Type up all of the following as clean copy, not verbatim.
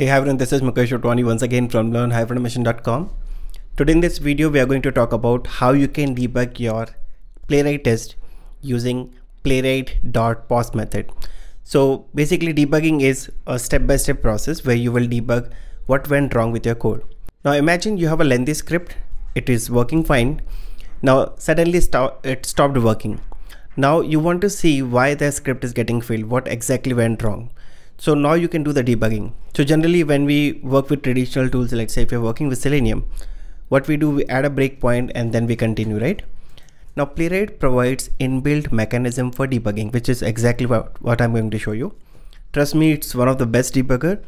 Hey everyone, this is Mukesh Otwani once again from learn-automation.com. Today in this video we are going to talk about how you can debug your Playwright test using playwright.pause method. So basically debugging is a step-by-step process where you will debug what went wrong with your code. Now imagine you have a lengthy script, it is working fine. Now suddenly it stopped working. Now you want to see why the script is getting failed, what exactly went wrong. So now you can do the debugging. So generally when we work with traditional tools, let's say if you're working with Selenium, what we do, we add a breakpoint and then we continue, right? Now Playwright provides inbuilt mechanism for debugging, which is exactly what I'm going to show you. Trust me, it's one of the best debugger,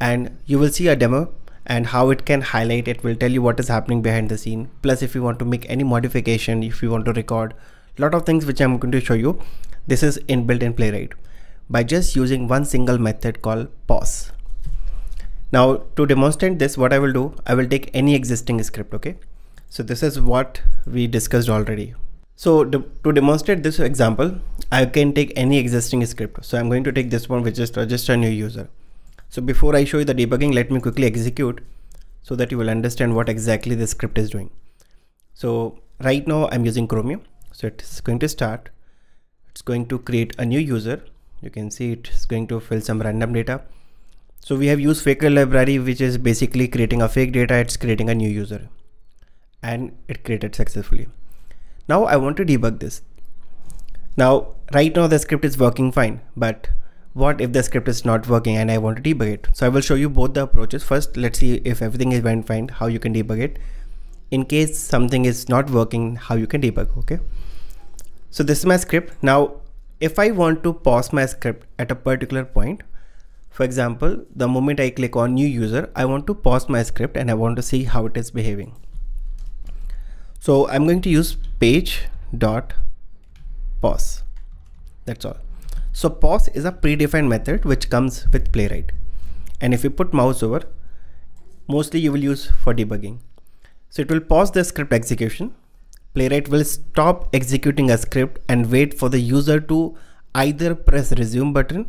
and you will see a demo and how it can highlight, it will tell you what is happening behind the scene. Plus if you want to make any modification, if you want to record, lot of things which I'm going to show you, this is inbuilt in Playwright, by just using one single method called pause. Now to demonstrate this, what I will do, I will take any existing script, okay? So this is what we discussed already. So to demonstrate this example, I can take any existing script. So I'm going to take this one, which is register a new user. So before I show you the debugging, let me quickly execute so that you will understand what exactly the script is doing. So right now I'm using Chromium. So it's going to start, it's going to create a new user. You can see it's going to fill some random data. So we have used Faker library, which is basically creating a fake data. It's creating a new user and it created successfully. Now I want to debug this. Now right now the script is working fine, but what if the script is not working and I want to debug it? So I will show you both the approaches. First, let's see if everything went fine, how you can debug it. In case something is not working, how you can debug, okay? So this is my script. Now if I want to pause my script at a particular point, for example, the moment I click on new user, I want to pause my script and I want to see how it is behaving. So I'm going to use page.pause. That's all. So pause is a predefined method which comes with Playwright. And if you put mouse over, mostly you will use for debugging. So it will pause the script execution. Playwright will stop executing a script and wait for the user to either press resume button,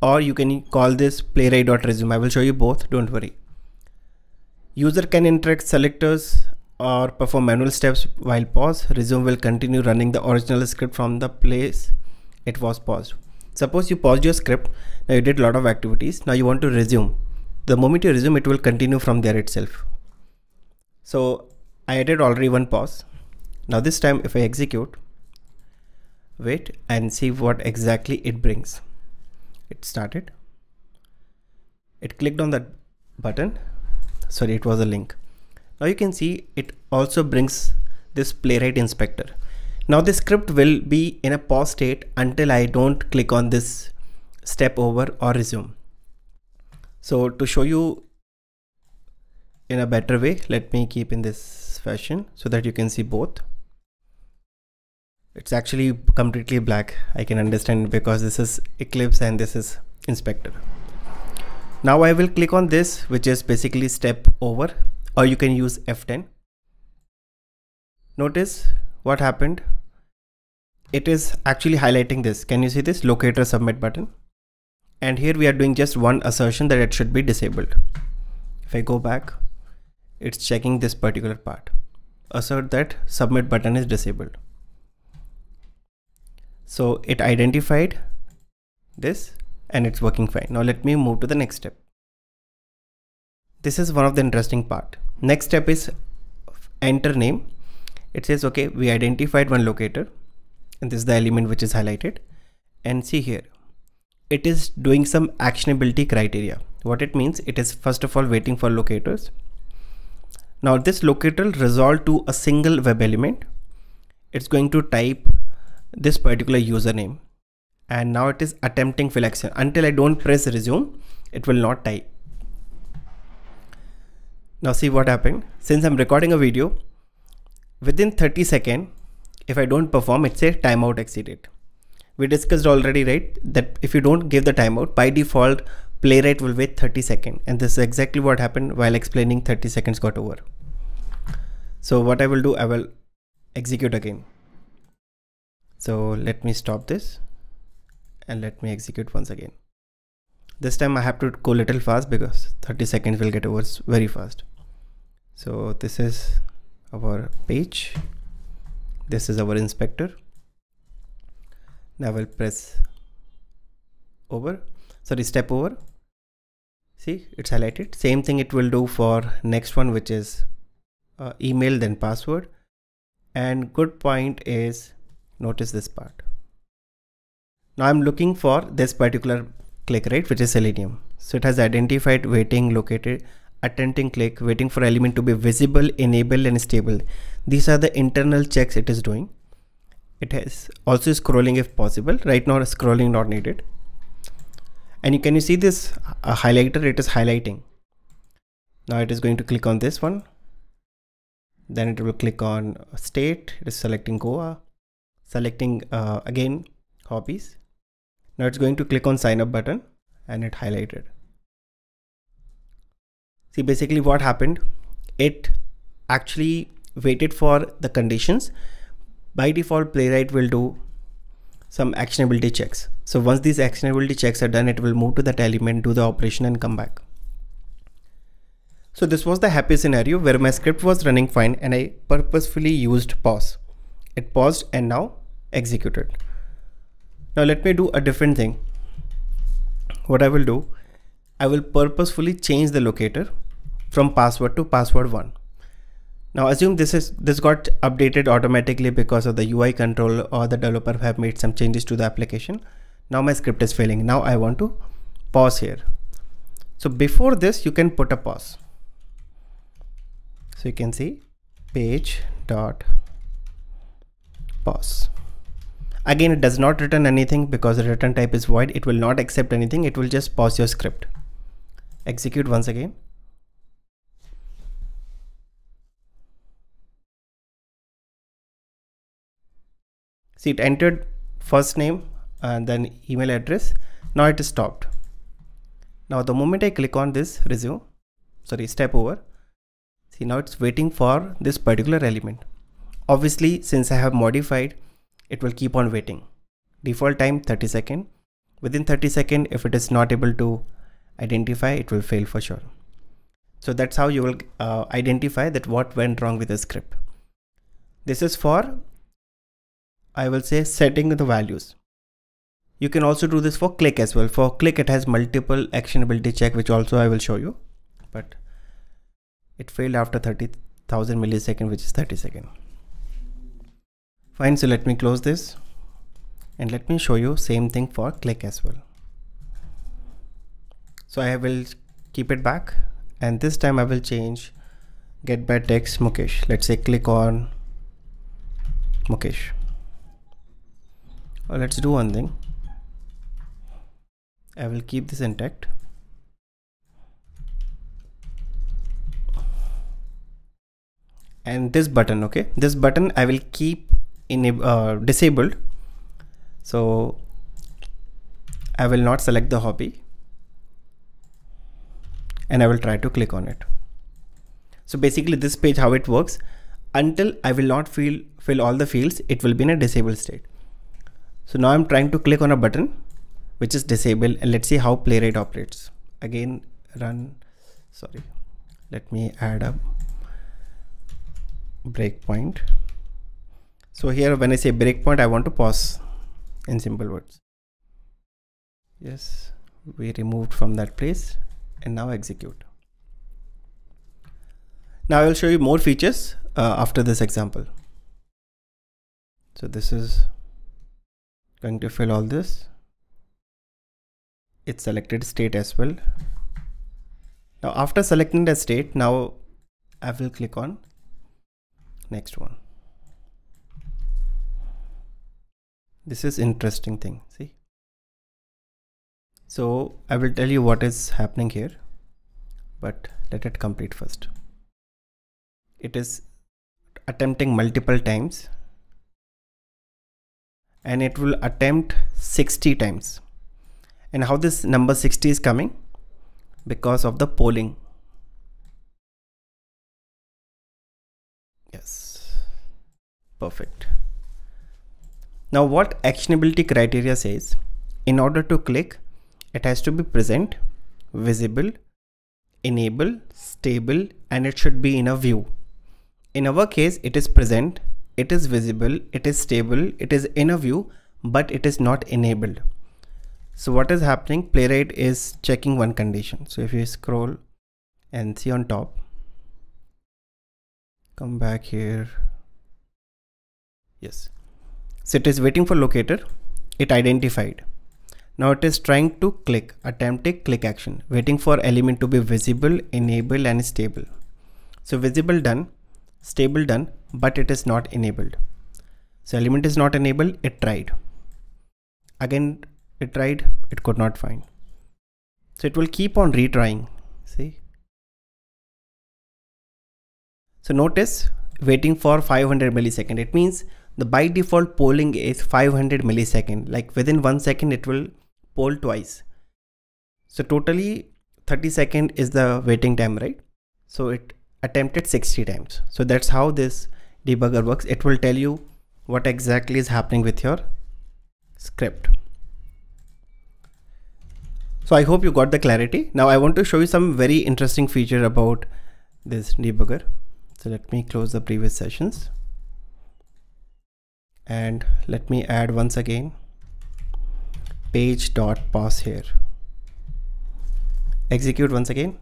or you can call this playwright.resume. I will show you both, don't worry. User can interact selectors or perform manual steps while paused. Resume will continue running the original script from the place it was paused. Suppose you paused your script, now you did a lot of activities, now you want to resume. The moment you resume, it will continue from there itself. So I added already one pause. Now this time if I execute, wait and see what exactly it brings. It started, it clicked on that button, sorry it was a link. Now you can see it also brings this Playwright inspector. Now this script will be in a pause state until I don't click on this step over or resume. So to show you in a better way, let me keep in this fashion so that you can see both. It's actually completely black. I can understand because this is Eclipse and this is inspector. Now I will click on this, which is basically step over, or you can use F10. Notice what happened. It is actually highlighting this. Can you see this locator submit button? And here we are doing just one assertion that it should be disabled. If I go back, it's checking this particular part. Assert that submit button is disabled. So it identified this and it's working fine. Now let me move to the next step. This is one of the interesting part. Next step is enter name. It says, okay, we identified one locator and this is the element which is highlighted, and see here, it is doing some actionability criteria. What it means, it is first of all waiting for locators. Now this locator will resolve to a single web element. It's going to type this particular username, and now it is attempting fill action. Until I don't press resume, it will not type. Now see what happened. Since I'm recording a video, within 30 seconds, if I don't perform, it says timeout exceeded. We discussed already, right, that if you don't give the timeout, by default Playwright will wait 30 seconds, and this is exactly what happened while explaining 30 seconds got over. So what I will do, I will execute again. So let me stop this and let me execute once again. This time I have to go little fast because 30 seconds will get over very fast. So this is our page. This is our inspector. Now I will press over, sorry, step over. See, it's highlighted. Same thing it will do for next one, which is email, then password. And good point is, notice this part. Now I'm looking for this particular click, right, which is Selenium. So it has identified, waiting, located, attempting click, waiting for element to be visible, enabled, and stable. These are the internal checks it is doing. It has also scrolling if possible. Right now scrolling not needed. And can you see this highlighter? It is highlighting. Now it is going to click on this one. Then it will click on state. It is selecting Goa, selecting again hobbies. Now it's going to click on sign up button and it highlighted. See, basically what happened, it actually waited for the conditions. By default, Playwright will do some actionability checks. So once these actionability checks are done, it will move to that element, do the operation and come back. So this was the happy scenario where my script was running fine and I purposefully used pause. It paused and now executed. Now let me do a different thing. What I will do, I will purposefully change the locator from password to password1. Now assume this got updated automatically because of the UI control or the developer have made some changes to the application. Now my script is failing. Now I want to pause here. So before this you can put a pause. So you can see page.pause. Again, it does not return anything because the return type is void. It will not accept anything. It will just pause your script. Execute once again. See, it entered first name and then email address. Now it is stopped. Now the moment I click on this resume, sorry, step over. See, now it's waiting for this particular element. Obviously, since I have modified, it will keep on waiting. Default time 30 seconds. Within 30 seconds, if it is not able to identify, it will fail for sure. So that's how you will identify that what went wrong with the script. This is for, I will say, setting the values. You can also do this for click as well. For click, it has multiple actionability check, which also I will show you, but it failed after 30,000 milliseconds, which is 30 seconds. Fine, so let me close this and let me show you same thing for click as well. So I will keep it back and this time I will change get by text Mukesh. Let's say click on Mukesh. Or let's do one thing. I will keep this intact. And this button, okay, this button I will keep disabled. So I will not select the hobby and I will try to click on it. So basically this page, how it works, until I will not fill all the fields, it will be in a disabled state. So now I'm trying to click on a button which is disabled and let's see how Playwright operates. Again, run, sorry, let me add a breakpoint. So here when I say breakpoint, I want to pause in simple words. Yes, we removed from that place and now execute. Now I will show you more features after this example. So this is going to fill all this. It selected state as well. Now after selecting the state, now I will click on next one. This is interesting thing, see. So I will tell you what is happening here, but let it complete first. It is attempting multiple times and it will attempt 60 times. And how this number 60 is coming? Because of the polling. Yes, perfect. Now what actionability criteria says, in order to click, It has to be present, visible, enable, stable, and it should be in a view. In our case, it is present, it is visible, it is stable, it is in a view, but it is not enabled. So what is happening? Playwright is checking one condition. So if you scroll and see on top, come back here. Yes. So it is waiting for locator. It identified. Now it is trying to click, attempt a click action, waiting for element to be visible, enable, and stable. So visible done, stable done, but it is not enabled. So element is not enabled. It tried. Again, it tried, it could not find. So it will keep on retrying. See? So notice waiting for 500 milliseconds. It means the by default polling is 500 milliseconds. Like within 1 second, it will poll twice. So totally 30 seconds is the waiting time, right? So it attempted 60 times. So that's how this debugger works. It will tell you what exactly is happening with your script. So I hope you got the clarity. Now I want to show you some very interesting feature about this debugger. So let me close the previous sessions and let me add once again page.pause here. Execute once again.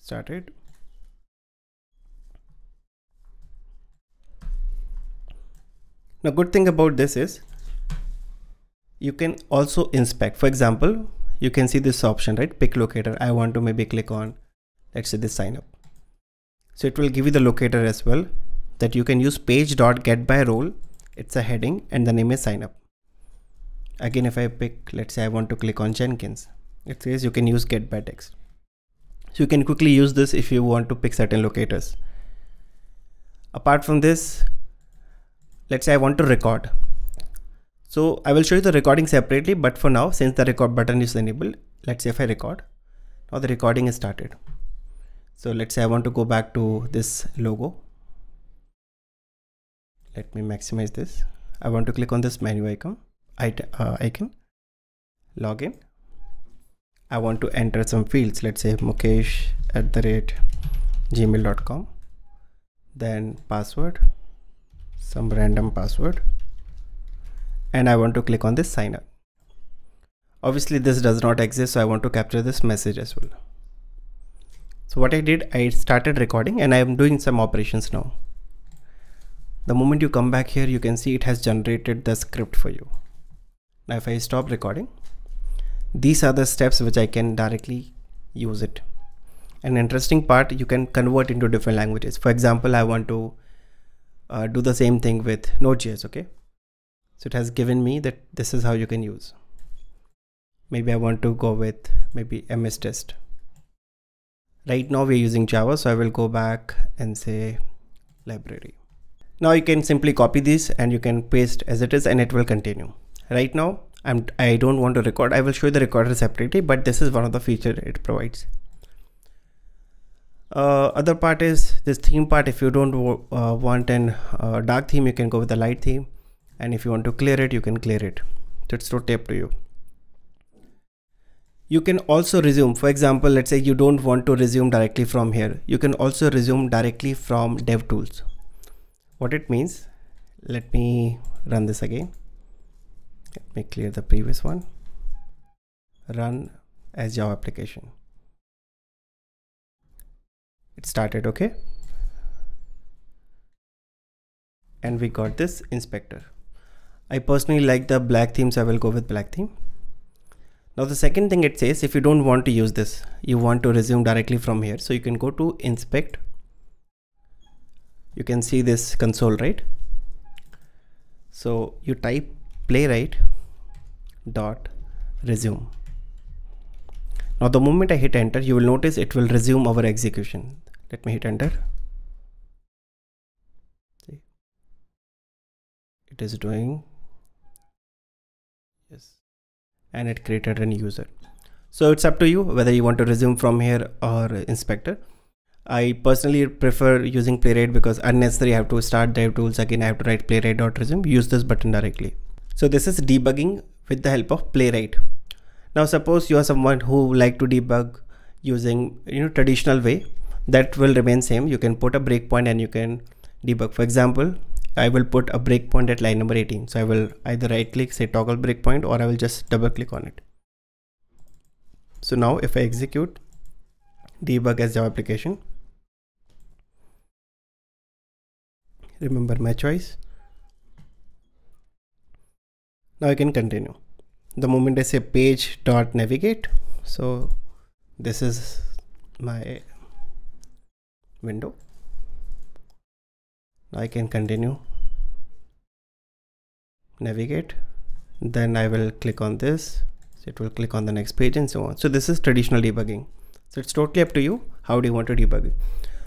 Started. Now good thing about this is you can also inspect. For example, you can see this option, right? Pick locator. I want to maybe click on, let's say, this sign up. So it will give you the locator as well, that you can use page.getByRole. It's a heading and the name is sign up. Again, if I pick, let's say I want to click on Jenkins, it says you can use getByText. So you can quickly use this if you want to pick certain locators. Apart from this, let's say I want to record. So I will show you the recording separately, but for now, since the record button is enabled, let's say if I record, now the recording is started. So let's say I want to go back to this logo. Let me maximize this. I want to click on this menu icon. Log in. I want to enter some fields. Let's say mukesh@gmail.com. Then password, some random password. And I want to click on this sign up. Obviously this does not exist, so I want to capture this message as well. So what I did, I started recording and I am doing some operations now. The moment you come back here, you can see it has generated the script for you. Now if I stop recording, these are the steps which I can directly use it. An interesting part, you can convert into different languages. For example, I want to do the same thing with Node.js, okay? So it has given me that this is how you can use. Maybe I want to go with maybe MS Test. Right now we're using Java, so I will go back and say library. Now you can simply copy this and you can paste as it is and it will continue. Right now I don't want to record. I will show you the recorder separately, but this is one of the features it provides. Other part is this theme part. If you don't want an dark theme, you can go with a light theme. And if you want to clear it, you can clear it. That's totally up to you. You can also resume. For example, let's say you don't want to resume directly from here. You can also resume directly from DevTools. What it means, let me run this again. Let me clear the previous one. Run as Java application. It started, okay? And we got this inspector. I personally like the black theme, so I will go with black theme. Now the second thing it says, if you don't want to use this, you want to resume directly from here. So you can go to inspect. You can see this console, right? So you type playwright.resume. Now the moment I hit enter, you will notice it will resume our execution. Let me hit enter. See, it is doing. Yes. And it created a new user. So it's up to you whether you want to resume from here or inspector. I personally prefer using Playwright because unnecessary I have to start DevTools again. I have to write playwright.resume. Use this button directly. So this is debugging with the help of Playwright. Now suppose you are someone who like to debug using traditional way, that will remain same. You can put a breakpoint and you can debug. For example, I will put a breakpoint at line number 18. So I will either right click, say toggle breakpoint, or I will just double click on it. So now if I execute debug as Java application, remember my choice. Now I can continue. The moment I say page.navigate, so this is my window. Now I can continue, navigate, then I will click on this, so it will click on the next page and so on. So this is traditional debugging. So it's totally up to you how do you want to debug it.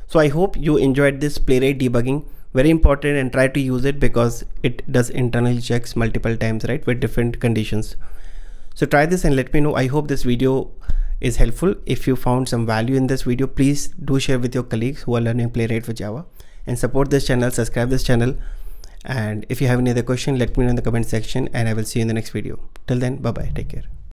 So I hope you enjoyed this Playwright debugging. Very important, and try to use it because it does internal checks multiple times, right, with different conditions. So try this and let me know. I hope this video is helpful. If you found some value in this video, please do share with your colleagues who are learning Playwright for Java, and support this channel, subscribe this channel. And if you have any other question, let me know in the comment section, and I will see you in the next video. Till then, bye bye, take care.